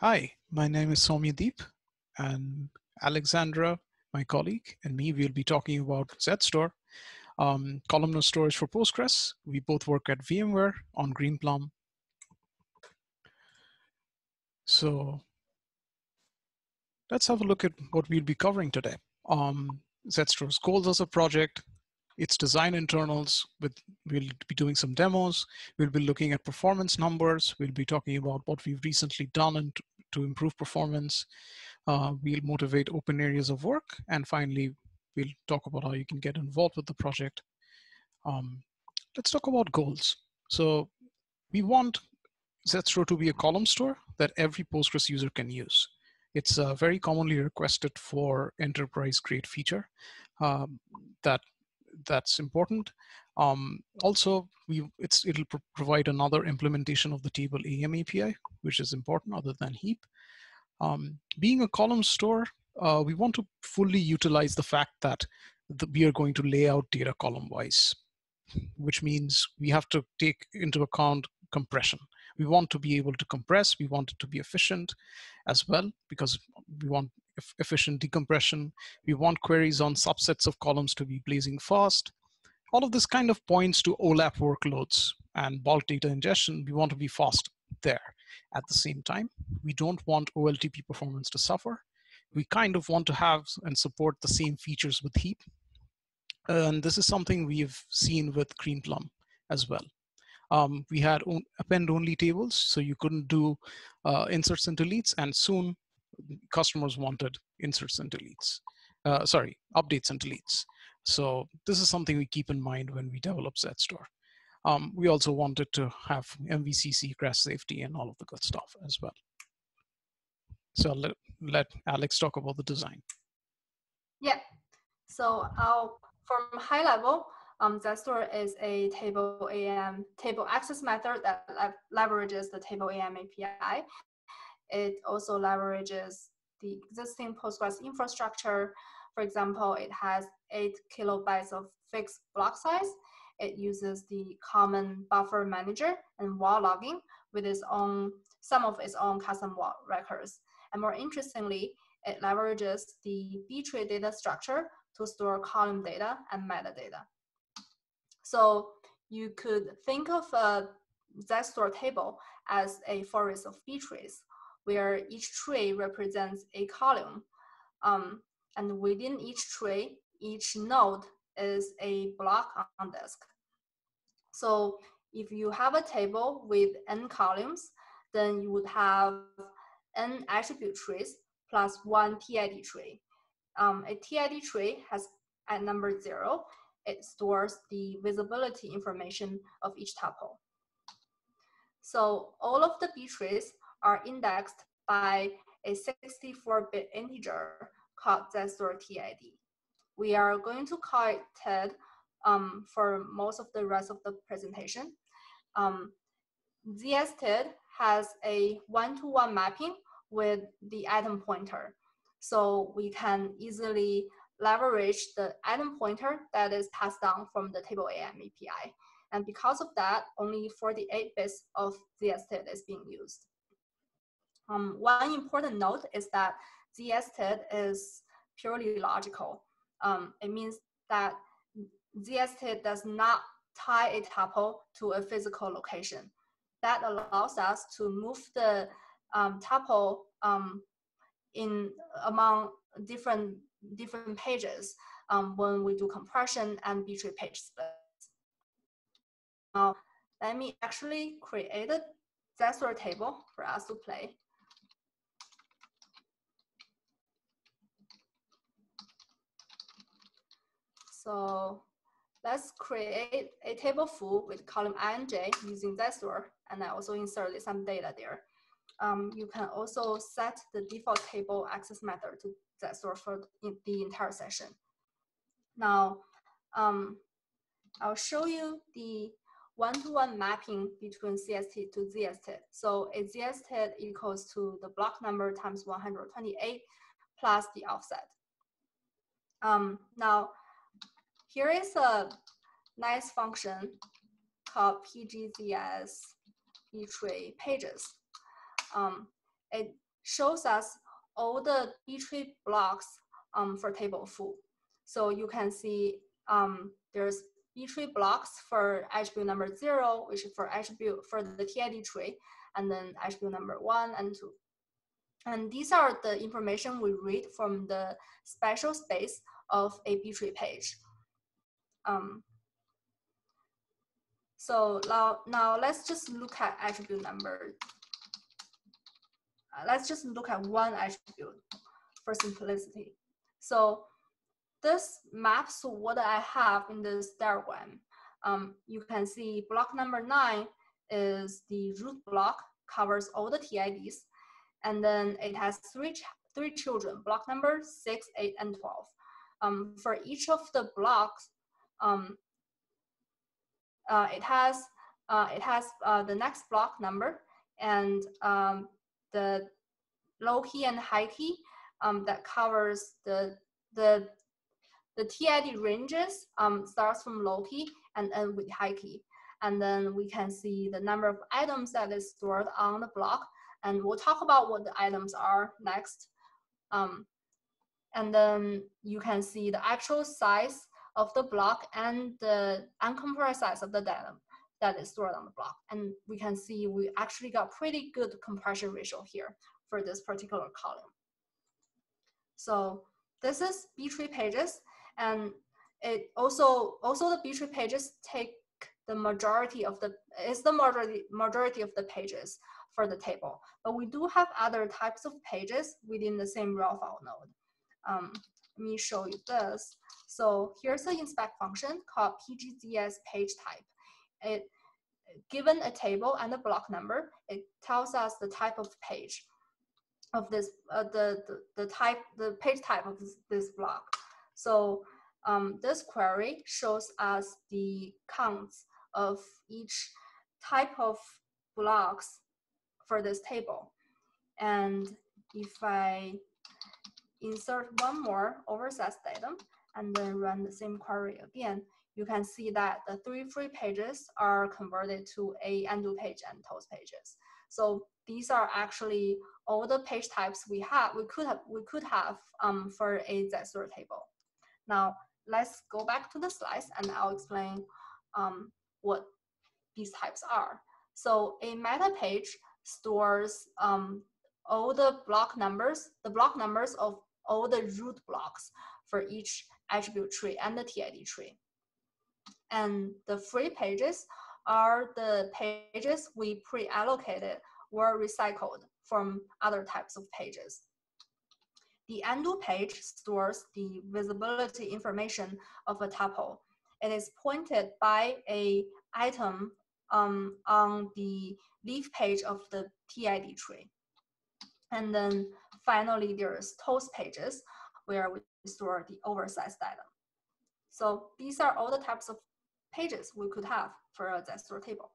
Hi, my name is Soumyadeep, and Alexandra, my colleague, and me will be talking about Zedstore, columnar storage for Postgres. We both work at VMware on Greenplum. So let's have a look at what we'll be covering today. Zedstore's goals as a project, its design internals, we'll be doing some demos. We'll be looking at performance numbers. We'll be talking about what we've recently done and to improve performance. We'll motivate open areas of work. And finally, we'll talk about how you can get involved with the project. Let's talk about goals. So we want Zedstore to be a column store that every Postgres user can use. It's a very commonly requested for enterprise grade feature that's important. Also, it'll provide another implementation of the table AM API, which is important other than heap. Being a column store, we want to fully utilize the fact that we are going to lay out data column-wise, which means we have to take into account compression. We want to be able to compress. We want it to be efficient as well, because we want efficient decompression. We want queries on subsets of columns to be blazing fast. All of this kind of points to OLAP workloads and bulk data ingestion. We want to be fast there. At the same time, we don't want OLTP performance to suffer. We kind of want to have and support the same features with heap. And this is something we've seen with Greenplum as well. We had append-only tables, so you couldn't do inserts and deletes, and soon customers wanted inserts and deletes. Sorry, updates and deletes. So this is something we keep in mind when we develop Zedstore. We also wanted to have MVCC, crash safety, and all of the good stuff as well. So let Alex talk about the design. Yeah, so from high level, Zedstore is a table access method that leverages the table AM API. It also leverages the existing Postgres infrastructure. For example, it has 8 kilobytes of fixed block size. It uses the common buffer manager and WAL logging with its own, some of its own custom WAL records. And more interestingly, it leverages the B-tree data structure to store column data and metadata. So you could think of a Zedstore table as a forest of B-trees, where each tree represents a column. And within each tree, each node is a block on disk. So if you have a table with n columns, then you would have n attribute trees plus one TID tree. A TID tree has at number 0, it stores the visibility information of each tuple. So all of the B trees are indexed by a 64-bit integer called Zedstore TID. We are going to call it TID for most of the rest of the presentation. ZSTID has a one-to-one mapping with the item pointer. So we can easily leverage the item pointer that is passed down from the table AM API. And because of that, only 48 bits of ZSTID is being used. One important note is that ZSTID is purely logical. It means that ZSTID does not tie a tuple to a physical location. That allows us to move the tuple in among different pages when we do compression and B-tree page splits. Now, let me actually create a Zedstore table for us to play. So let's create a table full with column I and J using Zedstore, and I also inserted some data there. You can also set the default table access method to Zedstore for the entire session. Now, I'll show you the one-to-one mapping between CST to ZSTID. So a ZSTID equals to the block number times 128 plus the offset. Now, here is a nice function called pgds_btree_pages. It shows us all the B-tree blocks for table foo. So you can see there's B-tree blocks for attribute number 0, which is for attribute for the TID tree, and then attribute number 1 and 2. And these are the information we read from the special space of a B-tree page. So now let's just look at attribute number. Let's just look at one attribute for simplicity. So this maps what I have in this diagram. You can see block number 9 is the root block, covers all the TIDs. And then it has three children, block number 6, 8, and 12. For each of the blocks, it has the next block number and the low key and high key that covers the TID ranges, starts from low key and ends with high key. And then we can see the number of items that is stored on the block. And we'll talk about what the items are next. And then you can see the actual size of the block and the uncompressed size of the data that is stored on the block. And we can see we actually got pretty good compression ratio here for this particular column. So this is B-tree pages. And it also the B-tree pages take the majority of the, it's the majority of the pages for the table, but we do have other types of pages within the same raw file node. Let me show you this. So here's the inspect function called pgds page type. It, given a table and a block number, it tells us the type of page of this, the page type of this block. So this query shows us the counts of each type of blocks for this table. And if I insert one more oversized datum and then run the same query again, you can see that the three free pages are converted to a undo page and toast pages. So these are actually all the page types we have, we could have for a Zedstore table. Now let's go back to the slides and I'll explain what these types are. So a meta page stores all the block numbers of all the root blocks for each attribute tree and the TID tree. And the free pages are the pages we pre-allocated or recycled from other types of pages. The undo page stores the visibility information of a tuple. It is pointed by an item on the leaf page of the TID tree. And then finally, there's toast pages where we store the oversized item. So these are all the types of pages we could have for a Zedstore table.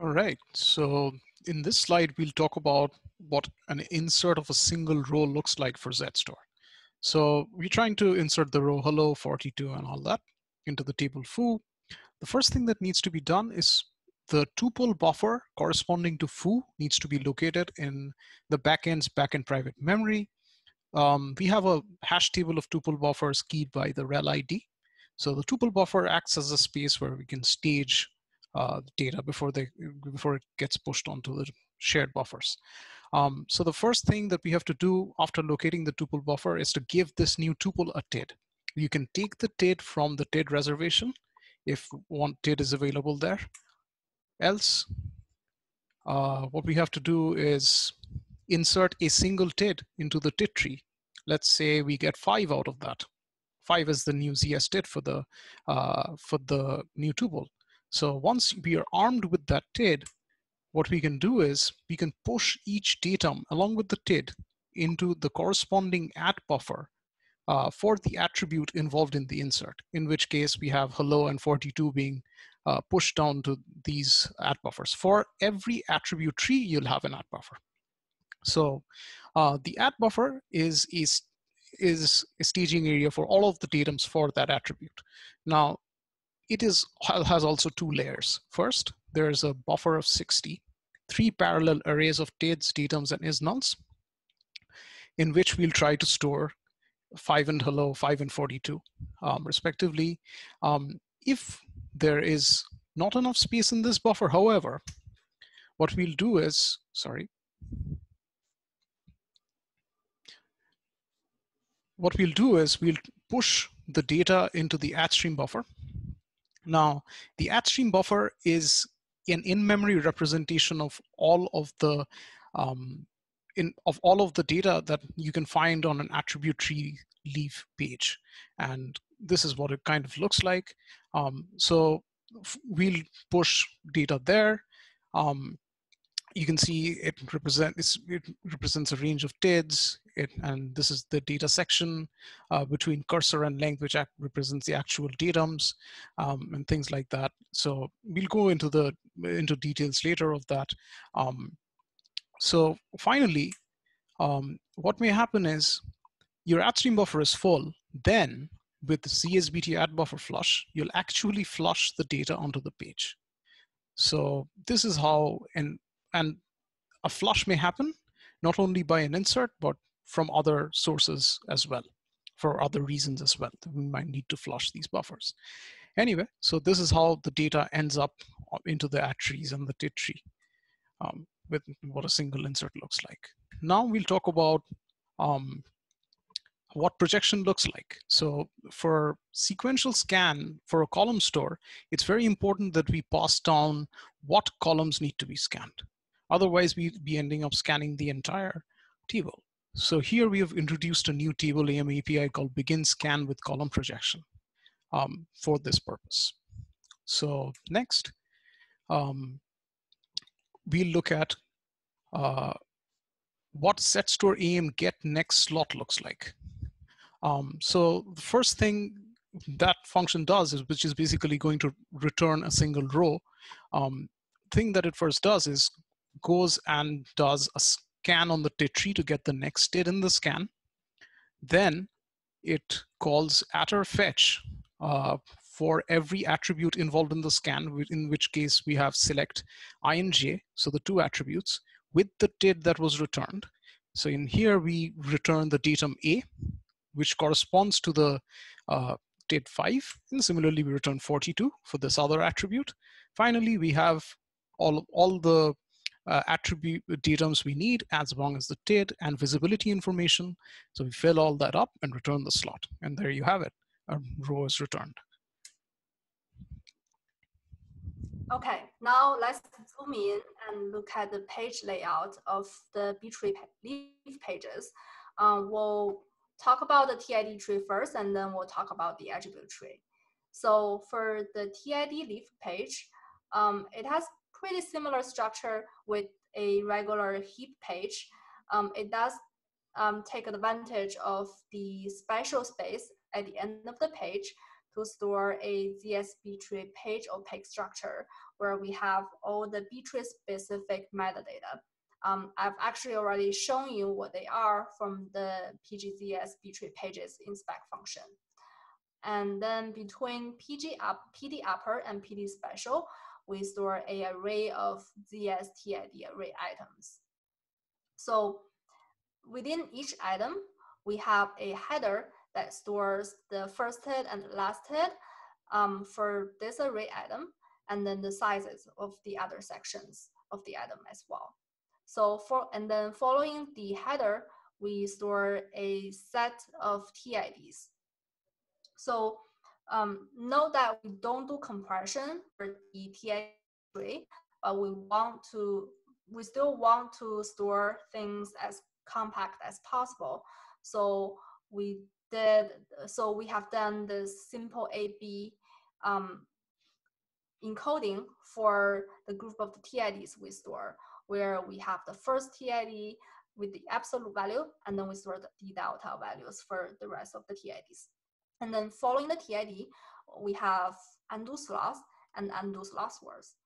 All right, so in this slide, we'll talk about what an insert of a single row looks like for Zedstore. So we're trying to insert the row hello, 42, and all that into the table foo. The first thing that needs to be done is the tuple buffer corresponding to foo needs to be located in the backend's backend private memory. We have a hash table of tuple buffers keyed by the rel ID. So the tuple buffer acts as a space where we can stage data before it gets pushed onto the shared buffers. So the first thing that we have to do after locating the tuple buffer is to give this new tuple a TID. You can take the TID from the TID reservation if one TID is available there. Else, what we have to do is insert a single TID into the TID tree. Let's say we get 5 out of that. 5 is the new ZSTID for the new tuple. So once we are armed with that TID, what we can do is we can push each datum along with the TID into the corresponding at buffer for the attribute involved in the insert, in which case we have hello and 42 being pushed down to these at buffers. For every attribute tree, you'll have an at buffer. So the at buffer is a staging area for all of the datums for that attribute. Now, it has also two layers. First, there's a buffer of 60 three parallel arrays of TIDs, DTEMs, and isNulls, in which we'll try to store 5 and hello, 5 and 42, respectively. If there is not enough space in this buffer, however, what we'll do is, what we'll do is we'll push the data into the @stream buffer. Now, the @stream buffer is an in-memory representation of all of the data that you can find on an attribute tree leaf page, and this is what it kind of looks like. So we'll push data there. You can see it represents a range of TIDs, and this is the data section between cursor and length, which represents the actual datums and things like that. So we'll go into the details later of that. So finally, what may happen is your @stream buffer is full. Then with the CSBT @buffer flush, you'll actually flush the data onto the page. So this is how, and a flush may happen not only by an insert, but from other sources as well, for other reasons as well. We might need to flush these buffers. Anyway, so this is how the data ends up into the @trees and the TID tree with what a single insert looks like. Now we'll talk about what projection looks like. So for sequential scan for a column store, it's very important that we pass down what columns need to be scanned. Otherwise, we'd be ending up scanning the entire table. So here we have introduced a new table AM API called begin scan with column projection for this purpose. So next, we'll look at what Zedstore AM get next slot looks like. So the first thing that function does is, which is basically going to return a single row, thing that it first does is goes and does a scan on the TID tree to get the next TID in the scan. Then it calls @ fetch for every attribute involved in the scan, in which case we have select I and j, so the two attributes, with the TID that was returned. So in here we return the datum A, which corresponds to the TID 5, and similarly we return 42 for this other attribute. Finally, we have all the attribute datums we need, as long as the TID and visibility information. So we fill all that up and return the slot, and there you have it. A row is returned. Okay, now let's zoom in and look at the page layout of the B-tree leaf pages. We'll talk about the TID tree first, and then we'll talk about the attribute tree. So for the TID leaf page, it has pretty similar structure with a regular heap page. It does take advantage of the special space at the end of the page to store a ZSBtree page opaque structure where we have all the btree specific metadata. I've actually already shown you what they are from the pgds btree pages in spec function. And then between pd upper and pd special, we store an array of ZSTID array items. So within each item, we have a header that stores the first TID and the last TID for this array item, and then the sizes of the other sections of the item as well. So and then following the header, we store a set of TIDs. So note that we don't do compression for the TID tree, but we still want to store things as compact as possible. So we have done the simple AB encoding for the group of the TIDs we store, where we have the first TID with the absolute value, and then we store the delta values for the rest of the TIDs. And then following the TID, we have undo slots and undo slots words.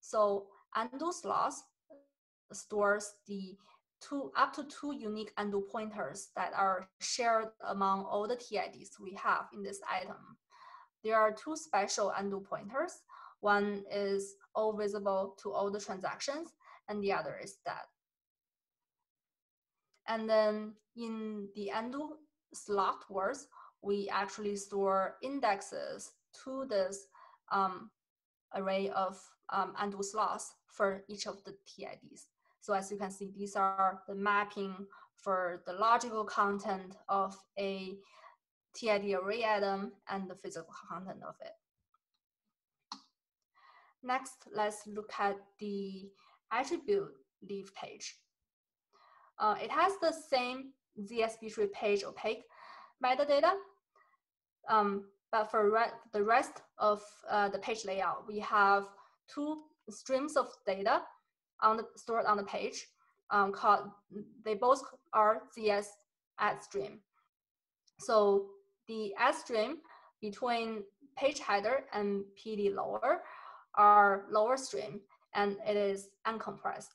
So undo slots stores the up to two unique undo pointers that are shared among all the TIDs we have in this item. There are two special undo pointers. One is all visible to all the transactions, and the other is dead. And then in the undo slot words, we actually store indexes to this array of undo slots for each of the TIDs. So as you can see, these are the mapping for the logical content of a TID array item and the physical content of it. Next, let's look at the attribute leaf page. It has the same ZSBtree page opaque metadata, but for the rest of the page layout, we have two streams of data on the, stored on the page. They both are ZS add stream. So the add stream between page header and PD lower are lower stream, and it is uncompressed.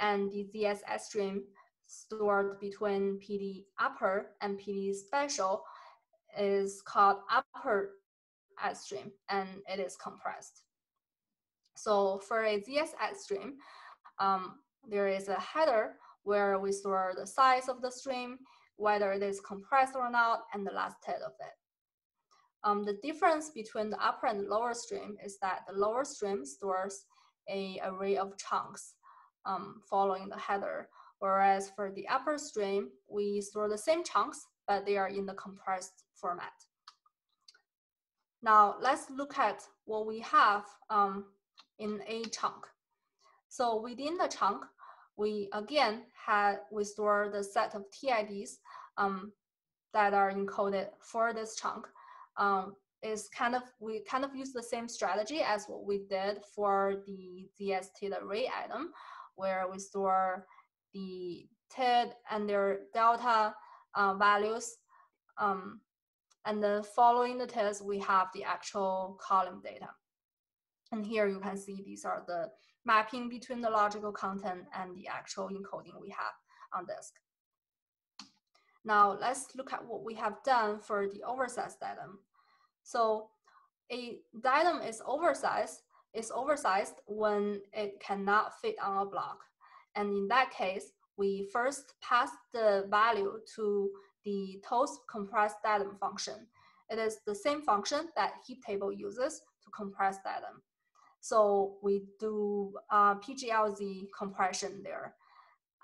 And the ZS add stream stored between PD upper and PD special is called upper add stream, and it is compressed. So for a ZS add stream, there is a header where we store the size of the stream, whether it is compressed or not, and the last TID of it. The difference between the upper and the lower stream is that the lower stream stores an array of chunks following the header, whereas for the upper stream, we store the same chunks, but they are in the compressed format. Now let's look at what we have in a chunk. So within the chunk, we again store the set of TIDs that are encoded for this chunk. We kind of use the same strategy as what we did for the ZSTID array item, where we store the TID and their delta values, and then following the TIDs, we have the actual column data. And here you can see these are the mapping between the logical content and the actual encoding we have on disk. Now let's look at what we have done for the oversized datum. So a datum is oversized when it cannot fit on a block. And in that case, we first pass the value to the toast compressed datum function. It is the same function that heap table uses to compress datum. So we do PGLZ compression there.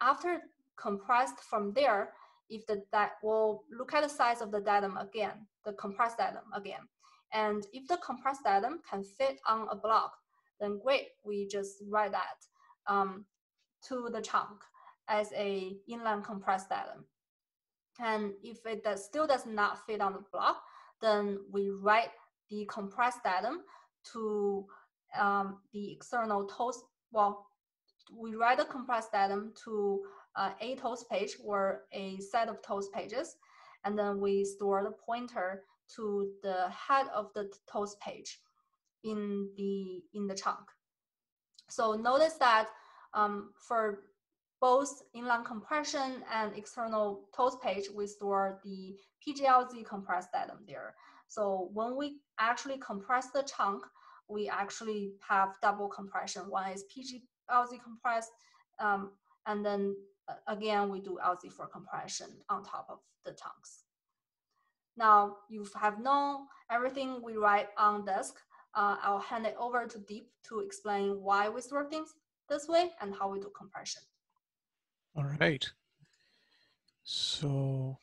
After compressed from there, if the we'll look at the size of the datum again, the compressed datum again. And if the compressed datum can fit on a block, then great, we just write that to the chunk as a inline compressed datum. And if it still does not fit on the block, then we write the compressed datum to the external toast, well, we write the compressed datum to a toast page or a set of toast pages, and then we store the pointer to the head of the toast page in the chunk. So notice that for both inline compression and external toast page, we store the PGLZ compressed datum there. So when we actually compress the chunk, we actually have double compression. One is PGLZ compressed, and then again, we do LZ4 compression on top of the chunks. Now, you have known everything we write on disk. I'll hand it over to Deep to explain why we store things this way and how we do compression. All right. So,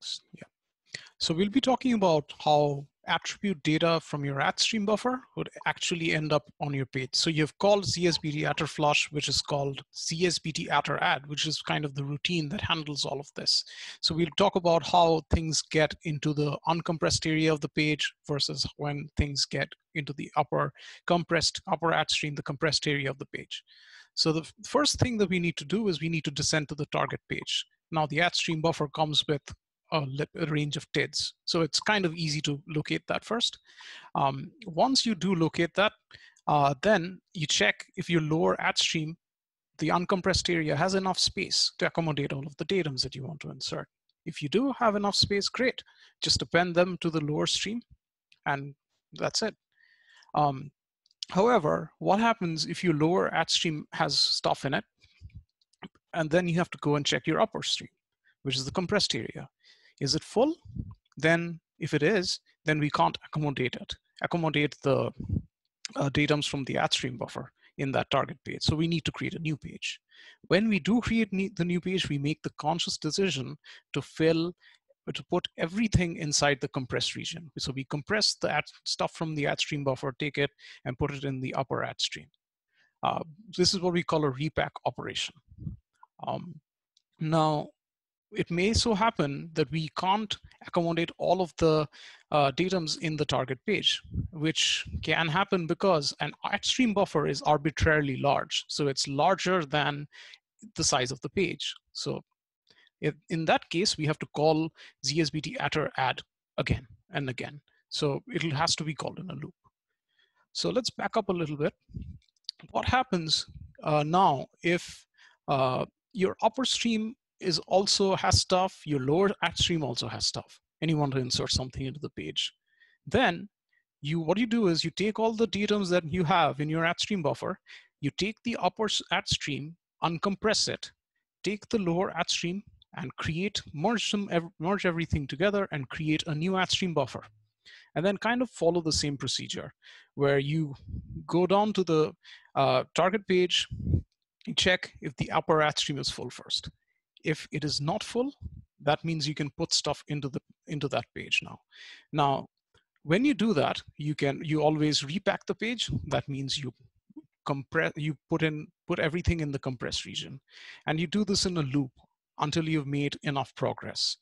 next, yeah. So we'll be talking about how attribute data from your add stream buffer would actually end up on your page. So you've called CSBT atter flush, which is called CSBT atter add, which is kind of the routine that handles all of this. So we'll talk about how things get into the uncompressed area of the page versus when things get into the upper compressed, upper add stream, the compressed area of the page. So the first thing that we need to do is we need to descend to the target page. Now the add stream buffer comes with a range of TIDs. So it's kind of easy to locate that first. Once you do locate that, then you check if your lower add stream, the uncompressed area, has enough space to accommodate all of the datums that you want to insert. If you do have enough space, great. Just append them to the lower stream, and that's it. However, what happens if your lower at stream has stuff in it, and then you have to go and check your upper stream, which is the compressed area. Is it full? Then if it is, then we can't accommodate it, the datums from the at stream buffer in that target page. So we need to create a new page. When we do create the new page, we make the conscious decision to put everything inside the compressed region. So we compress the stuff from the at stream buffer, take it and put it in the upper at stream. This is what we call a repack operation. Now, it may so happen that we can't accommodate all of the datums in the target page, which can happen because an at stream buffer is arbitrarily large. So it's larger than the size of the page. So in that case, we have to call ZSBT atter add again and again. So it has to be called in a loop. So let's back up a little bit. What happens now if your upper stream is also has stuff, your lower at stream also has stuff, and you want to insert something into the page? Then what you do is you take all the datums that you have in your at stream buffer, you take the upper at stream, uncompress it, take the lower at stream, and merge everything together and create a new at stream buffer. And then kind of follow the same procedure where you go down to the target page and check if the upper at stream is full first. If it is not full, that means you can put stuff into that page now. Now, when you do that, you always repack the page. That means you put everything in the compressed region. And you do this in a loop until you've made enough progress.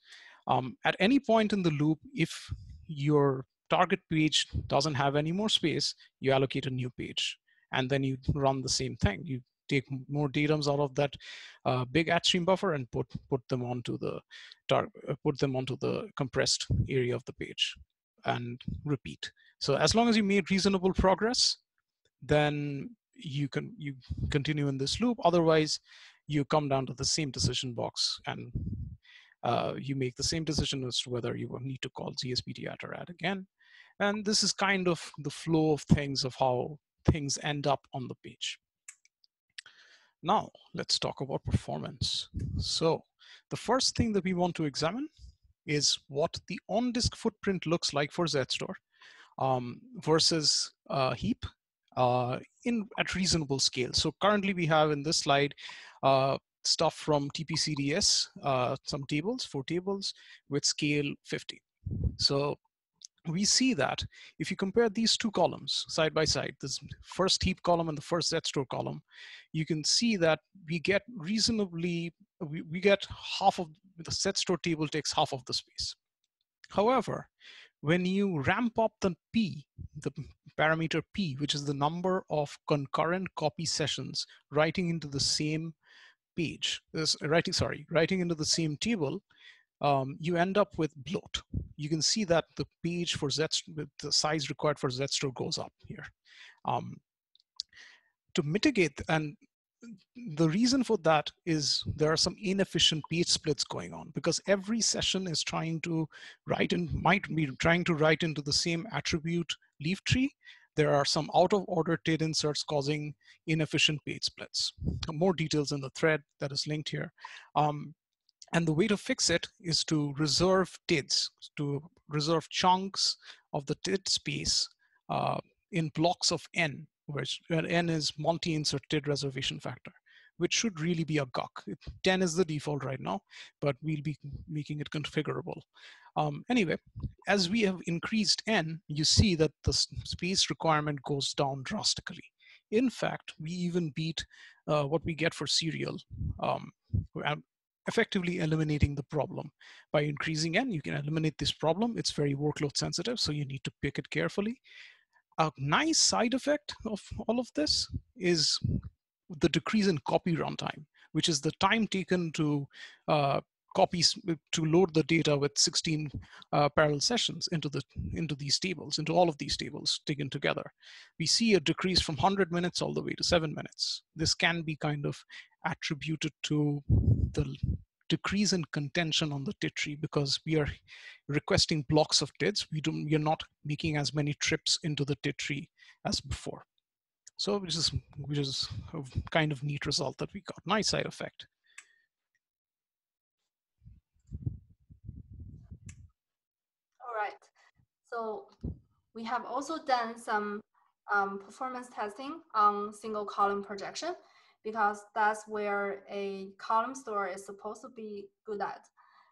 At any point in the loop, if your target page doesn't have any more space, you allocate a new page. And then you run the same thing. You take more datums out of that big at stream buffer and put them onto the compressed area of the page, and repeat. So as long as you made reasonable progress, then you continue in this loop. Otherwise, you come down to the same decision box and you make the same decision as to whether you need to call ZSBT atter add again. And this is kind of the flow of things, of how things end up on the page. Now, let's talk about performance. So the first thing that we want to examine is what the on-disk footprint looks like for Zstore versus heap at reasonable scale. So currently we have in this slide stuff from TPCDS, some tables, 4 tables with scale 50. So we see that if you compare these 2 columns side by side, this first heap column and the first Zstore column, you can see that we get half of the Zstore table takes half of the space. However, when you ramp up the P, the parameter P, which is the number of concurrent copy sessions writing into the same page, writing into the same table, you end up with bloat. You can see that the page for Zstore, the size required for Zstore goes up here. To mitigate, and the reason for that is there are some inefficient page splits going on because every session is trying to write and might be trying to write into the same attribute leaf tree. There are some out of order TID inserts causing inefficient page splits. More details in the thread that is linked here. And the way to fix it is to reserve TIDs, to reserve chunks of the TID space in blocks of N, where N is multi-insert TID reservation factor, which should really be a GUC. 10 is the default right now, but we'll be making it configurable. Anyway, as we have increased N, you see that the space requirement goes down drastically. In fact, we even beat what we get for serial, effectively eliminating the problem. By increasing N, you can eliminate this problem. It's very workload sensitive, so you need to pick it carefully. A nice side effect of all of this is the decrease in copy runtime, which is the time taken to load the data with 16 parallel sessions into all of these tables taken together. We see a decrease from 100 minutes all the way to 7 minutes. This can be kind of attributed to the decrease in contention on the TID tree because we are requesting blocks of TIDs. We are not making as many trips into the TID tree as before. So which is a kind of neat result that we got, nice side effect. All right, so we have also done some performance testing on single column projection, because that's where a column store is supposed to be good at.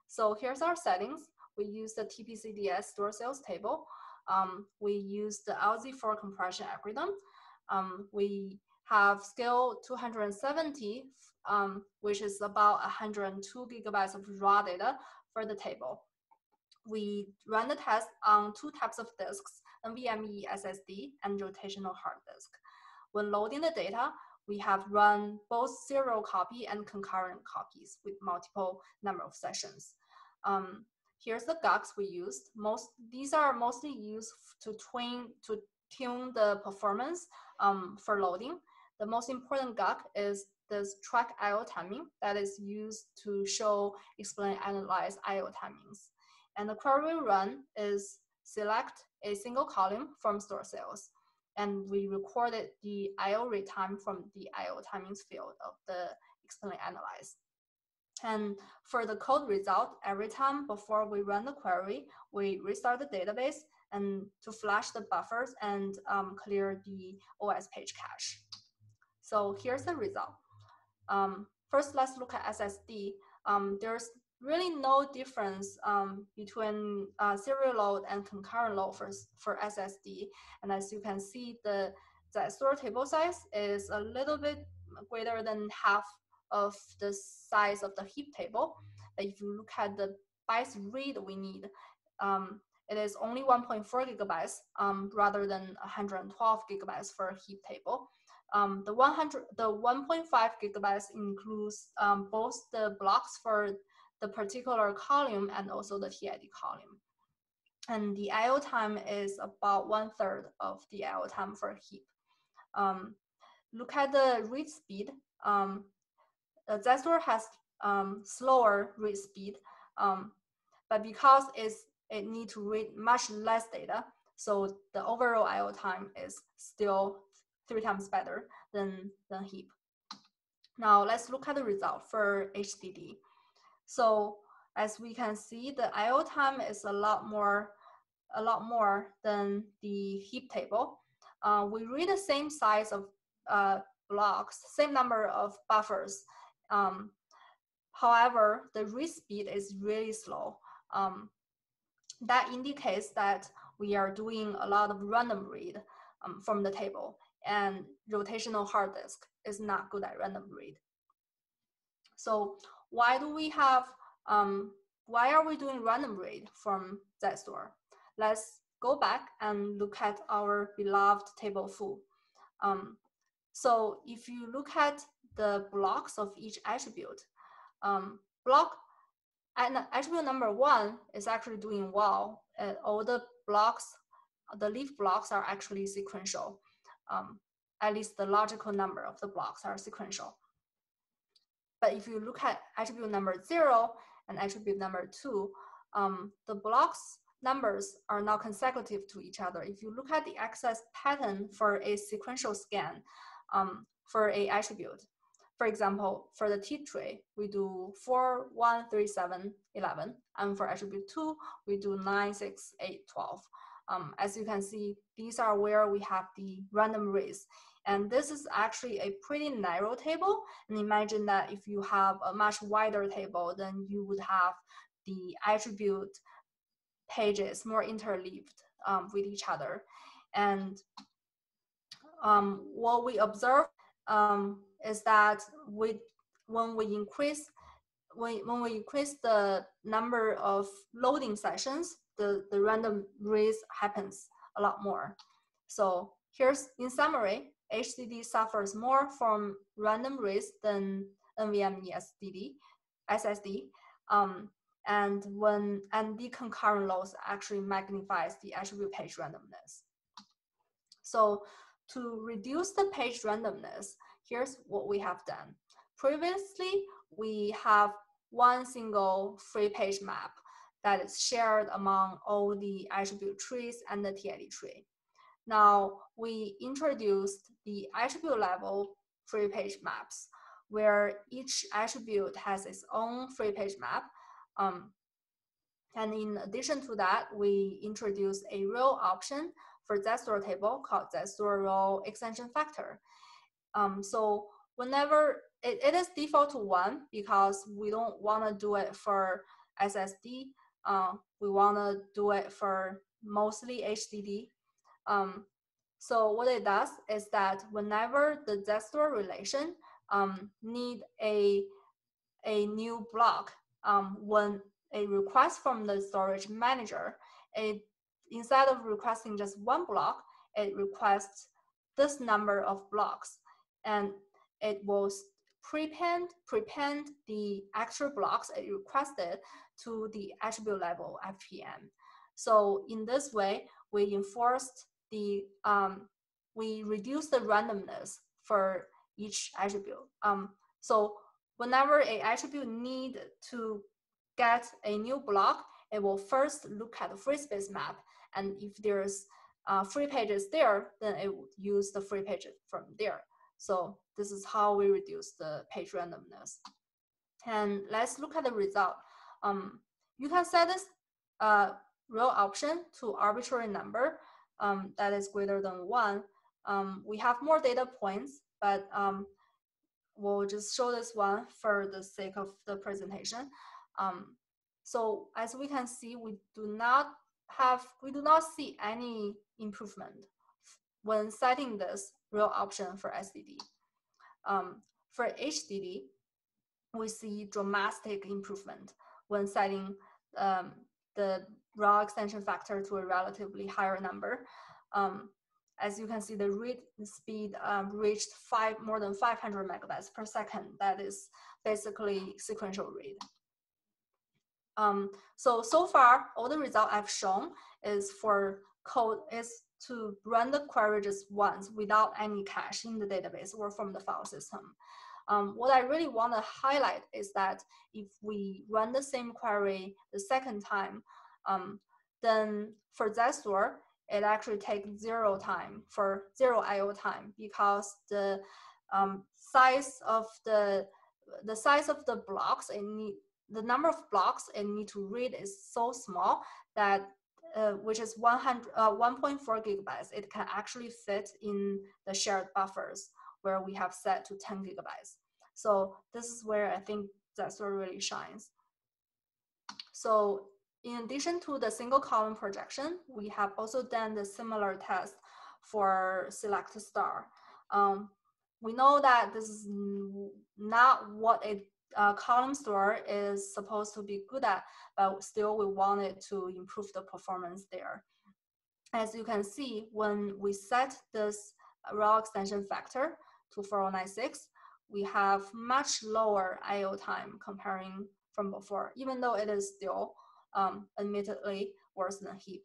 So here's our settings. We use the TPCDS store sales table. We use the LZ4 compression algorithm. We have scale 270, which is about 102 gigabytes of raw data for the table. We run the test on two types of disks, NVMe SSD and rotational hard disk. When loading the data, we have run both serial copy and concurrent copies with multiple number of sessions. Here's the GUCs we used. These are mostly used to tune the performance for loading. The most important GUC is this track IO timing that is used to show, explain, analyze IO timings. And the query we run is select a single column from store sales. And we recorded the IO read time from the IO timings field of the explain analyze. And for the code result, every time before we run the query, we restart the database and to flush the buffers and clear the OS page cache. So here's the result. First, let's look at SSD. There's really no difference between serial load and concurrent load for SSD. And as you can see, the Zedstore table size is a little bit greater than half of the size of the heap table. But if you look at the bytes read we need, it is only 1.4 gigabytes rather than 112 gigabytes for a heap table. The 1.5 gigabytes includes both the blocks for the particular column and also the TID column. And the IO time is about 1/3 of the IO time for a heap. Look at the read speed. Zedstore has slower read speed, but because it needs to read much less data, so the overall IO time is still 3 times better than heap. Now let's look at the result for HDD. So as we can see, the IO time is a lot more than the heap table. We read the same size of blocks, same number of buffers. However, the read speed is really slow. That indicates that we are doing a lot of random read from the table, and rotational hard disk is not good at random read. So why are we doing random read from Zedstore? Let's go back and look at our beloved table foo. So if you look at the blocks of each attribute, attribute number 1 is actually doing well. All the blocks, the leaf blocks, are actually sequential. At least the logical number of the blocks are sequential. But if you look at attribute number 0 and attribute number 2, the blocks numbers are not consecutive to each other. If you look at the access pattern for a sequential scan for a attribute, for example, for the TID tray, we do 4, 1, 3, 7, 11, and for attribute 2, we do 9, 6, 8, 12. As you can see, these are where we have the random reads. And this is actually a pretty narrow table. And imagine that if you have a much wider table, then you would have the attribute pages more interleaved with each other. And what we observe is that when we increase the number of loading sessions, the random reads happens a lot more. So here's, in summary, HDD suffers more from random reads than NVMe SSD, and the concurrent loads actually magnifies the attribute page randomness. So to reduce the page randomness, here's what we have done. Previously, we have one single free page map that is shared among all the attribute trees and the TID tree. Now, we introduced the attribute level free page maps, where each attribute has its own free page map. And in addition to that, we introduced a row option for Zedstore table called Zedstore row extension factor. So whenever it is default to 1 because we don't want to do it for SSD, we want to do it for mostly HDD. So what it does is that whenever the Zedstore relation need a new block, when a request from the storage manager, instead of requesting just one block, it requests this number of blocks, and it will prepend the actual blocks it requested to the attribute level FPM. So in this way, we enforced the we reduced the randomness for each attribute. So whenever an attribute need to get a new block, it will first look at the free space map, and if there's free pages there, then it would use the free pages from there. So this is how we reduce the page randomness. And let's look at the result. You can set this row option to arbitrary number that is greater than 1. We have more data points, but we'll just show this one for the sake of the presentation. So as we can see, we do not see any improvement when setting this row option for SSD. For HDD, we see dramatic improvement when setting the raw extension factor to a relatively higher number. As you can see, the read speed reached more than 500 megabytes per second. That is basically sequential read. So far, all the result I've shown is for code is to run the query just once without any cache in the database or from the file system. What I really want to highlight is that if we run the same query the second time, then for Zedstore, it actually takes zero I/O time, because the size of the blocks the number of blocks it need to read is so small that which is 1.4 gigabytes. It can actually fit in the shared buffers where we have set to 10 gigabytes. So this is where I think Zedstore really shines. So in addition to the single column projection, we have also done the similar test for select star. We know that this is not what a column store is supposed to be good at, but still we wanted to improve the performance there. As you can see, when we set this raw extension factor to 4096, we have much lower I/O time comparing from before, even though it is still admittedly worse than heap.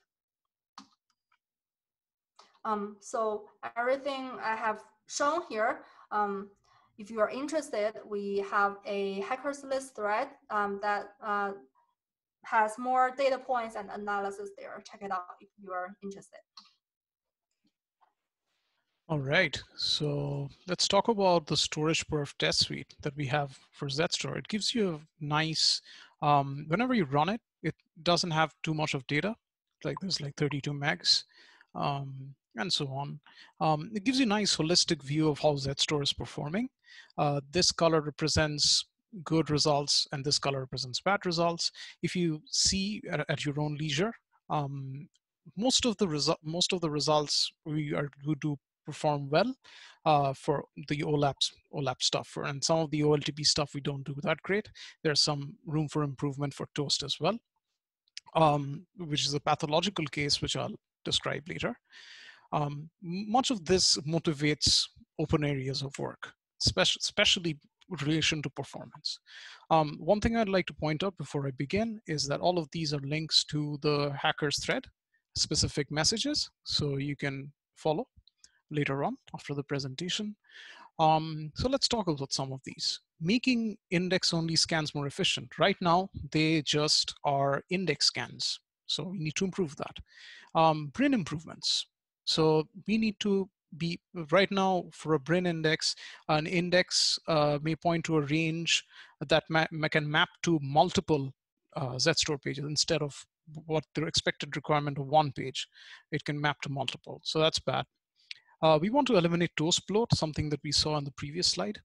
So everything I have shown here, if you are interested, we have a hackers list thread that has more data points and analysis there. Check it out if you are interested. All right, so let's talk about the storage perf test suite that we have for Zedstore. It gives you a nice, whenever you run it, it doesn't have too much of data, like there's like 32 megs and so on. It gives you a nice holistic view of how Zedstore is performing. This color represents good results, and this color represents bad results. If you see at your own leisure, most of the results we do perform well for the OLAP stuff, and some of the OLTP stuff we don't do that great. There's some room for improvement for Toast as well, which is a pathological case, which I'll describe later. Much of this motivates open areas of work, especially in relation to performance. One thing I'd like to point out before I begin is that all of these are links to the hackers thread, specific messages, so you can follow later on after the presentation. So let's talk about some of these. Making index-only scans more efficient. Right now, they just are index scans, so we need to improve that. BRIN improvements. So we need to be, right now for a BRIN index, an index may point to a range that can map to multiple Zstore pages instead of what the expected requirement of one page. It can map to multiple, so that's bad. We want to eliminate toast bloat, something that we saw in the previous slide.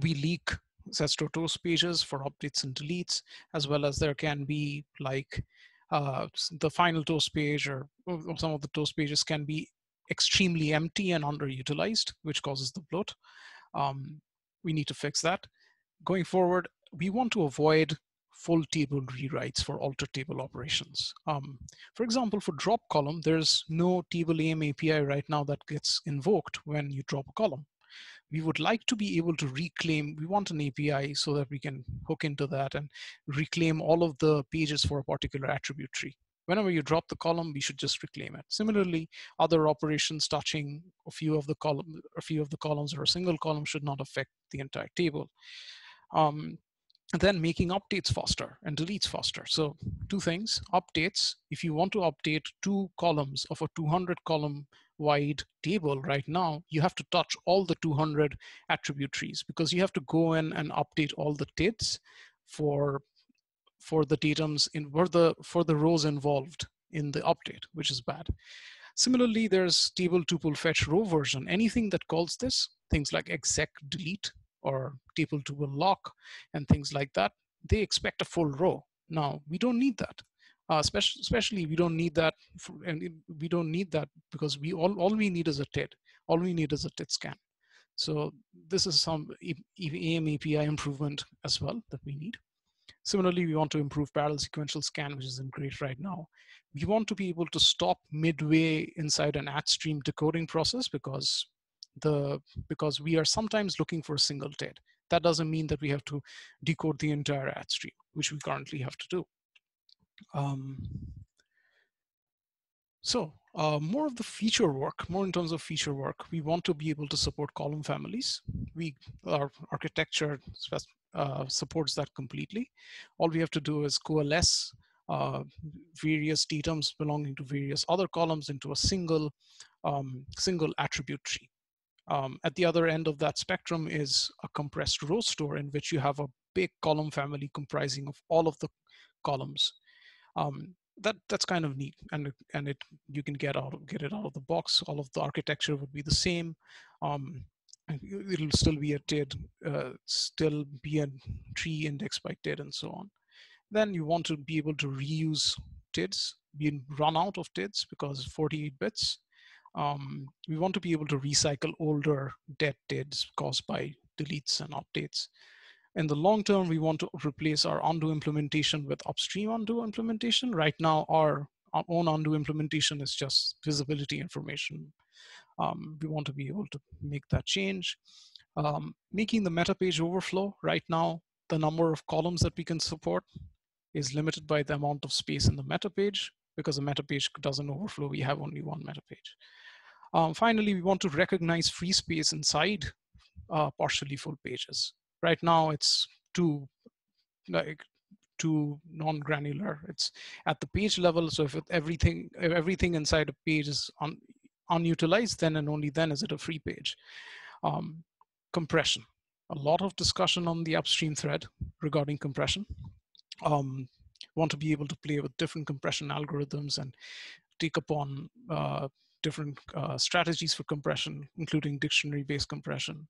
We leak Zstore toast pages for updates and deletes, as well as there can be like the final toast page or some of the toast pages can be extremely empty and underutilized, which causes the bloat. We need to fix that. Going forward, we want to avoid full table rewrites for alter table operations. For example, for drop column, there's no table aim API right now that gets invoked when you drop a column. We would like to be able to reclaim, we want an API so that we can hook into that and reclaim all of the pages for a particular attribute tree. Whenever you drop the column, we should just reclaim it. Similarly, other operations touching a few of the columns or a single column should not affect the entire table. And then making updates faster and deletes faster. So two things, updates. If you want to update two columns of a 200 column wide table right now, you have to touch all the 200 attribute trees because you have to go in and update all the TIDs for the datums for the rows involved in the update, which is bad. Similarly, there's table tuple fetch row version. Anything that calls this, things like exec delete, or table tuple lock and things like that, they expect a full row. Now, we don't need that. Especially we don't need that, because all we need is a TID. All we need is a TID scan. So this is some AIM API improvement as well that we need. Similarly, we want to improve parallel sequential scan, which isn't great right now. We want to be able to stop midway inside an at-stream decoding process because we are sometimes looking for a single TID. That doesn't mean that we have to decode the entire at stream, which we currently have to do. More of the feature work, more in terms of feature work, we want to be able to support column families. Our architecture supports that completely. All we have to do is coalesce various datums belonging to various other columns into a single attribute tree. At the other end of that spectrum is a compressed row store in which you have a big column family comprising of all of the columns. That's kind of neat, and you can get it out of the box. All of the architecture would be the same. It'll still be a TID, still be a tree indexed by TID and so on. Then you want to be able to reuse TIDs. We run out of TIDs because 48 bits. We want to be able to recycle older dead TIDs caused by deletes and updates. In the long term, we want to replace our undo implementation with upstream undo implementation. Right now, our own undo implementation is just visibility information. We want to be able to make that change. Making the meta page overflow. Right now, the number of columns that we can support is limited by the amount of space in the meta page. Because a meta page doesn't overflow, we have only one meta page. Finally, we want to recognize free space inside partially full pages. Right now, it's too non-granular. It's at the page level, so if everything inside a page is unutilized, then and only then is it a free page. Compression. A lot of discussion on the upstream thread regarding compression. Want to be able to play with different compression algorithms and take upon different strategies for compression, including dictionary-based compression.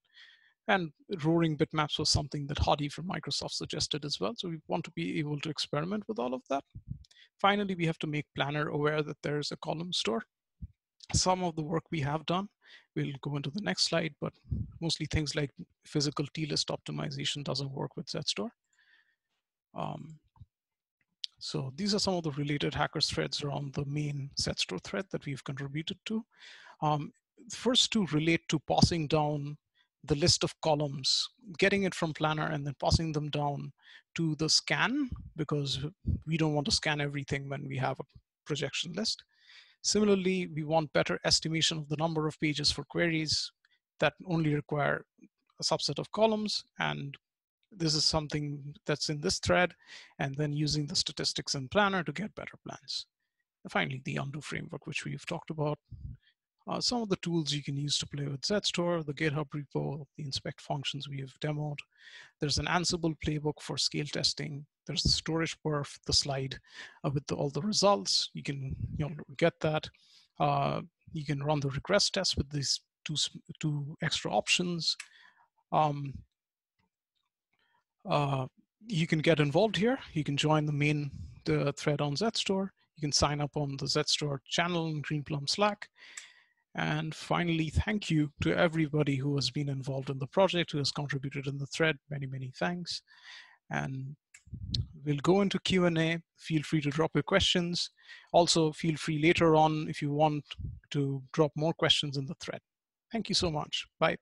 And roaring bitmaps was something that Hadi from Microsoft suggested as well. So we want to be able to experiment with all of that. Finally, we have to make Planner aware that there's a column store. Some of the work we have done, we'll go into the next slide, but mostly things like physical t-list optimization doesn't work with Zstore. So these are some of the related hackers threads around the main Zstore thread that we've contributed to. First two relate to passing down the list of columns, getting it from Planner and then passing them down to the scan because we don't want to scan everything when we have a projection list. Similarly, we want better estimation of the number of pages for queries that only require a subset of columns, and this is something that's in this thread, and then using the statistics in Planner to get better plans. And finally, the undo framework, which we've talked about. Some of the tools you can use to play with Zstore, the GitHub repo, the inspect functions we have demoed. There's an Ansible playbook for scale testing. There's the storage perf, the slide with all the results. You can get that. You can run the regress test with these two extra options. You can get involved here. You can join the main thread on Zstore. You can sign up on the Zstore channel in Greenplum Slack. And finally, thank you to everybody who has been involved in the project, who has contributed in the thread. Many, many thanks. And we'll go into Q&A. Feel free to drop your questions. Also, feel free later on if you want to drop more questions in the thread. Thank you so much. Bye.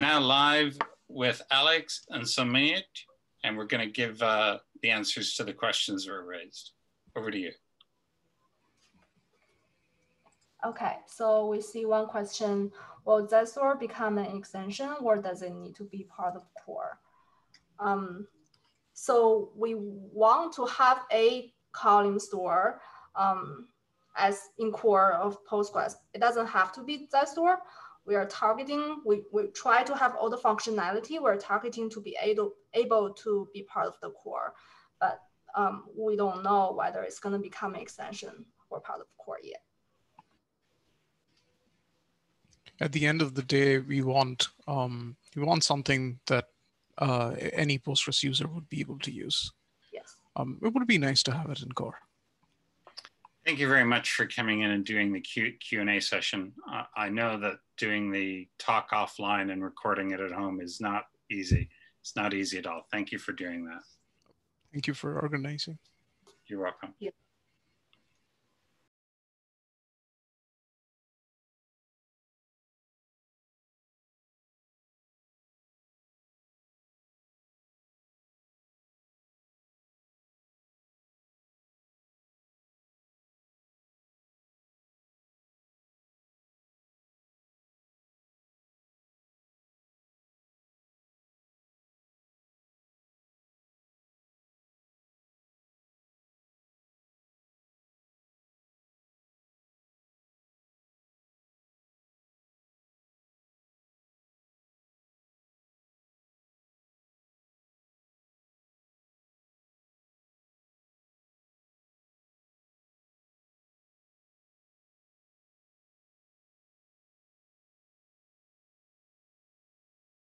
Now live with Alex and Soumyadeep, and we're going to give the answers to the questions that were raised. Over to you. Okay, so we see one question. Will Zstore become an extension, or does it need to be part of core? So we want to have a column store as in core of Postgres. It doesn't have to be Zstore. We are targeting, we try to have all the functionality. We're targeting to be able to be part of the core, but we don't know whether it's going to become an extension or part of core yet. At the end of the day, we want something that any Postgres user would be able to use. Yes. It would be nice to have it in core. Thank you very much for coming in and doing the Q&A session. I know that doing the talk offline and recording it at home is not easy. It's not easy at all. Thank you for doing that. Thank you for organizing. You're welcome. Yeah.